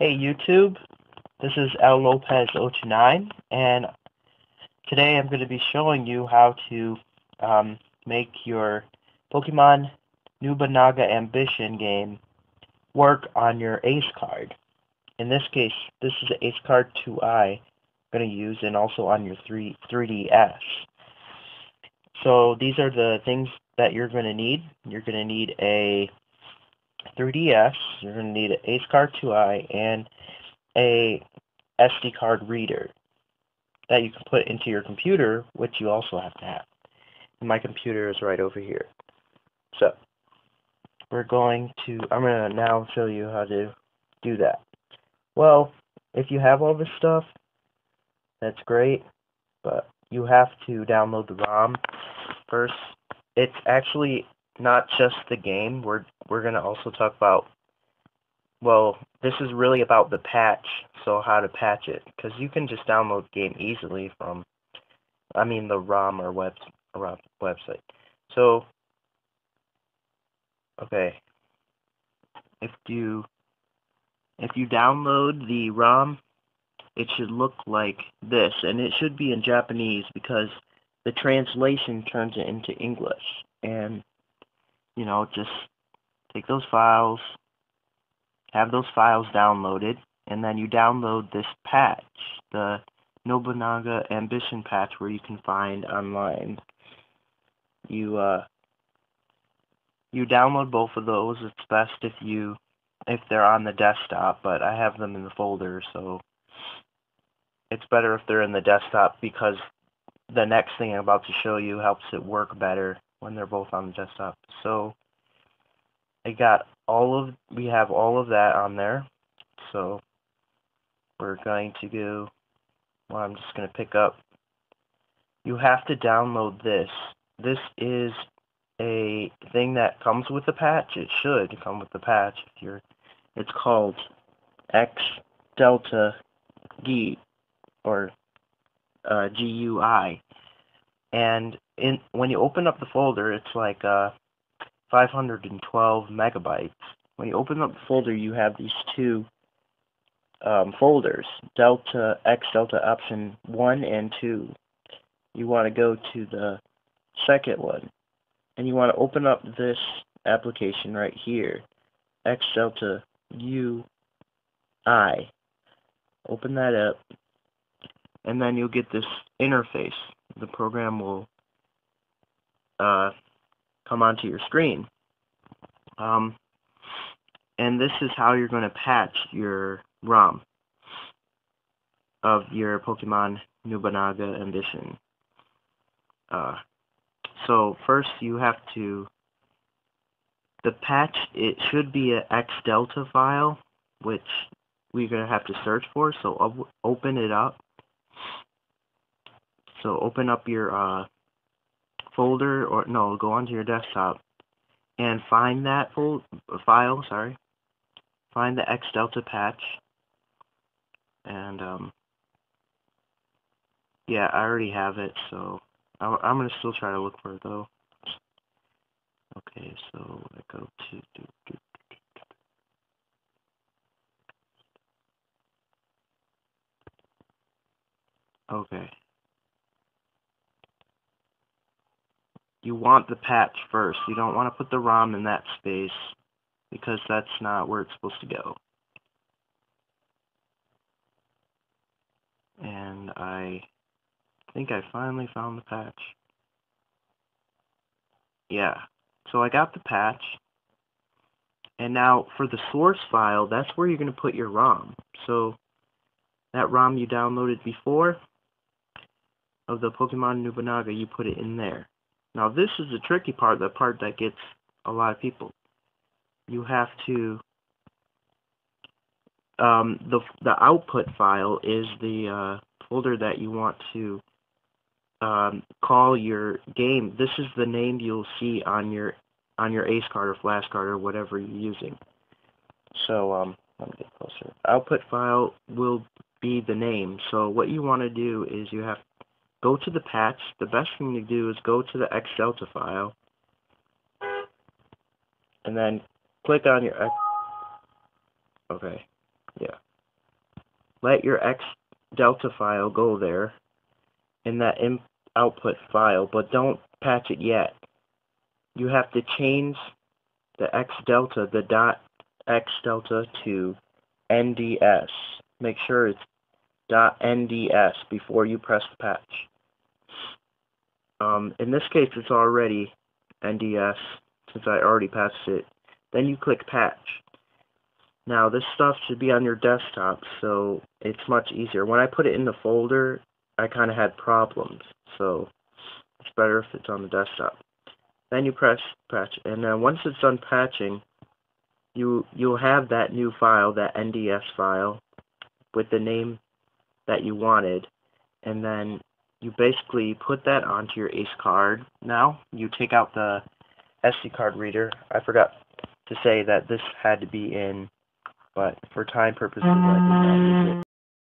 Hey YouTube, this is El Lopez O29, and today I'm going to be showing you how to make your Pokémon Nobunaga's Ambition game work on your Ace card. In this case, this is Acekard 2i I'm going to use, and also on your 3DS. So these are the things that you're going to need. You're going to need a 3DS, you're going to need an Acekard 2i and a SD card reader that you can put into your computer, which you also have to have. And my computer is right over here. So I'm going to now show you how to do that. Well, if you have all this stuff, that's great, but you have to download the ROM first. It's actually not just the game. We're going to also talk about, well, this is really about the patch, so how to patch it, because you can just download the game easily from, the ROM or website. So, okay, if you download the ROM, it should look like this, and it should be in Japanese because the translation turns it into English. And you know, just take those files, have those files downloaded, and then you download this patch, the Nobunaga's Ambition patch, where you can find online. You download both of those. It's best if they're on the desktop, but I have them in the folder, so it's better if they're in the desktop, because the next thing I'm about to show you helps it work better when they're both on the desktop. So we have all of that on there. So we're going to do, well, I'm just going to pick up. You have to download this. This is a thing that comes with the patch. It should come with the patch. It's called XDelta UI, or GUI, and when you open up the folder, it's like 512 megabytes. When you open up the folder, you have these two folders, XDelta option 1 and 2. You want to go to the second one, and you want to open up this application right here, XDelta UI. Open that up, and then you'll get this interface. The program will come onto your screen. And this is how you're going to patch your ROM of your Pokémon Nobunaga's Ambition. So first you have to, the patch, it should be an XDelta file, which we're going to have to search for, so open it up. So open up your folder, or no, go onto your desktop and find that file. Sorry, find the XDelta patch. And yeah, I already have it, so I'm gonna still try to look for it though. Okay, so I go to okay. You want the patch first. You don't want to put the ROM in that space, because that's not where it's supposed to go. And I think I finally found the patch. Yeah, so I got the patch. And now for the source file, that's where you're going to put your ROM. So that ROM you downloaded before of the Pokémon Nobunaga's, you put it in there. Now this is the tricky part, the part that gets a lot of people. You have to, the output file is the folder that you want to call your game. This is the name you'll see on your Ace card or flash card or whatever you're using. So let me get closer. Output file will be the name. So what you want to do is you have to go to the patch. The best thing to do is go to the XDelta file, and then click on your okay, yeah. let your XDelta file go there in that output file, but don't patch it yet. You have to change the XDelta, the dot XDelta, to NDS. Make sure it's dot NDS before you press patch. In this case, it's already NDS since I already patched it. Then you click patch. Now this stuff should be on your desktop, so it's much easier. When I put it in the folder, I kind of had problems, so it's better if it's on the desktop. Then you press patch, and then once it's done patching, you'll have that new file, that NDS file, with the name that you wanted, and then you basically put that onto your ACE card. Now you take out the SD card reader. I forgot to say that this had to be in, but for time purposes, I did not use it.